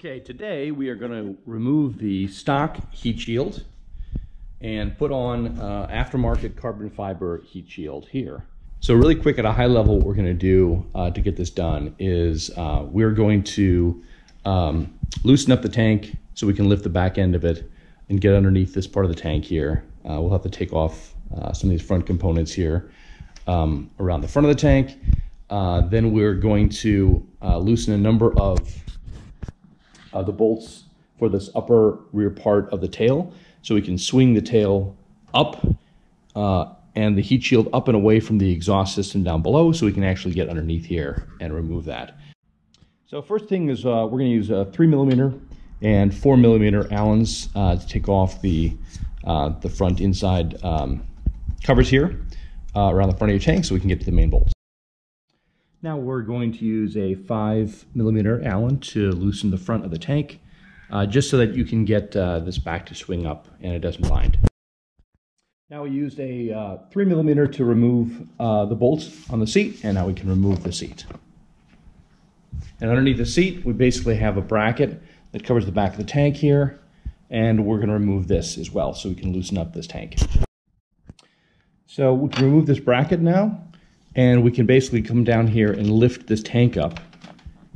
Okay, today we are going to remove the stock heat shield and put on aftermarket carbon fiber heat shield here. So really quick, at a high level, what we're going to do to get this done is we're going to loosen up the tank so we can lift the back end of it and get underneath this part of the tank here. We'll have to take off some of these front components here around the front of the tank. Then we're going to loosen a number of the bolts for this upper rear part of the tail, so we can swing the tail up and the heat shield up and away from the exhaust system down below, so we can actually get underneath here and remove that. So first thing is we're going to use a 3mm and 4mm Allen's to take off the front inside covers here around the front of your tank, so we can get to the main bolts. Now we're going to use a 5mm Allen to loosen the front of the tank, just so that you can get this back to swing up and it doesn't bind. Now we used a 3mm to remove the bolts on the seat, and now we can remove the seat. And underneath the seat, we basically have a bracket that covers the back of the tank here, and we're going to remove this as well, so we can loosen up this tank. So we can remove this bracket now. And we can basically come down here and lift this tank up.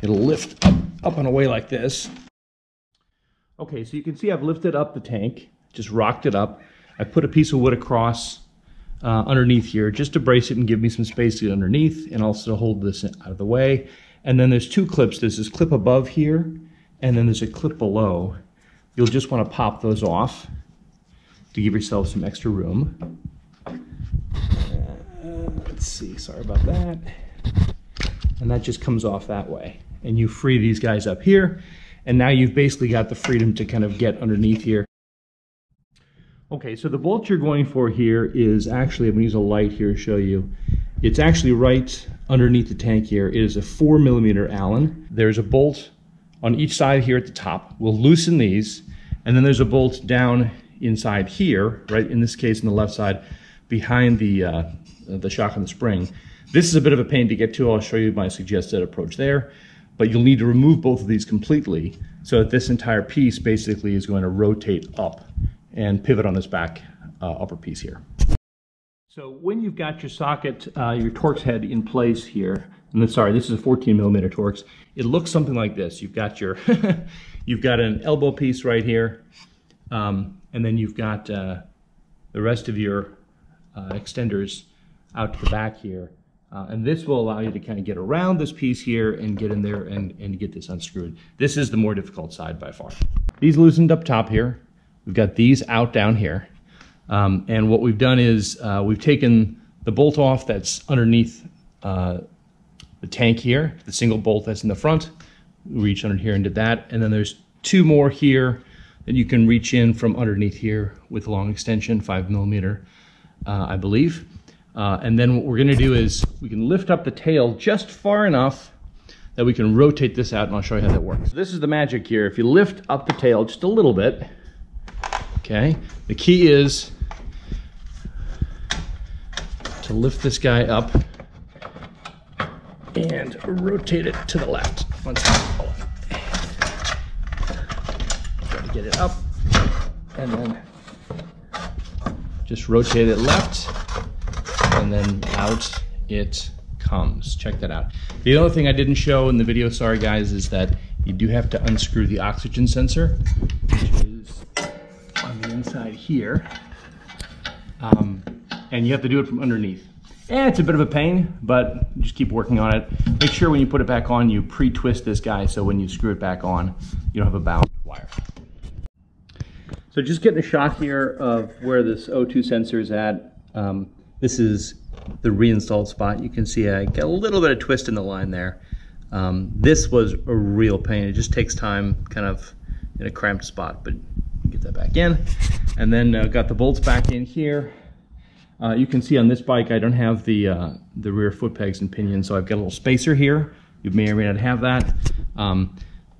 It'll lift up and away like this. Okay, so you can see I've lifted up the tank, just rocked it up. I put a piece of wood across underneath here just to brace it and give me some space to get underneath, and also to hold this out of the way. And then there's two clips. There's this clip above here, and then there's a clip below. You'll just want to pop those off to give yourself some extra room. Let's see, sorry about that. And that just comes off that way. And you free these guys up here, and now you've basically got the freedom to kind of get underneath here. Okay, so the bolt you're going for here is actually, I'm gonna use a light here to show you. It's actually right underneath the tank here. It is a 4mm Allen. There's a bolt on each side here at the top. We'll loosen these, and then there's a bolt down inside here, right, in this case on the left side, behind the shock and the spring. This is a bit of a pain to get to. I'll show you my suggested approach there, but you'll need to remove both of these completely so that this entire piece basically is going to rotate up and pivot on this back upper piece here. So when you've got your socket, your Torx head in place here, and then, sorry, this is a 14mm Torx, it looks something like this. You've got your, you've got an elbow piece right here, and then you've got the rest of your extenders out to the back here, and this will allow you to kind of get around this piece here and get in there and get this unscrewed. This is the more difficult side by far. These loosened up top here. We've got these out down here, and what we've done is we've taken the bolt off that's underneath the tank here, the single bolt that's in the front. We reached under here and did that, and then there's two more here that you can reach in from underneath here with a long extension, 5mm, I believe. And then what we're going to do is we can lift up the tail just far enough that we can rotate this out, and I'll show you how that works. This is the magic here. If you lift up the tail just a little bit, okay, the key is to lift this guy up and rotate it to the left. One second. Try to get it up, and then just rotate it left, and then out it comes. Check that out. The other thing I didn't show in the video, sorry guys, is that you do have to unscrew the oxygen sensor, which is on the inside here, and you have to do it from underneath. And it's a bit of a pain, but just keep working on it. Make sure when you put it back on, you pre-twist this guy so when you screw it back on, you don't have a bound wire. So just getting a shot here of where this O2 sensor is at. This is the reinstalled spot. You can see I got a little bit of twist in the line there. This was a real pain. It just takes time, kind of in a cramped spot, but get that back in. And then got the bolts back in here. You can see on this bike I don't have the rear foot pegs and pinions, so I've got a little spacer here. You may or may not have that.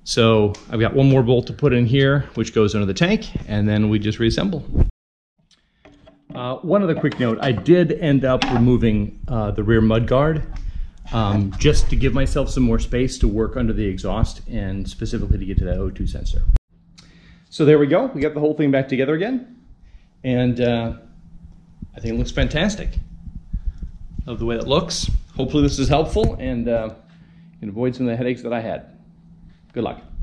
So I've got one more bolt to put in here, which goes under the tank, and then we just reassemble. One other quick note, I did end up removing the rear mudguard just to give myself some more space to work under the exhaust and specifically to get to that O2 sensor. So there we go. We got the whole thing back together again. And I think it looks fantastic. Love the way it looks. Hopefully this is helpful and can avoid some of the headaches that I had. Good luck.